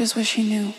just wish he knew.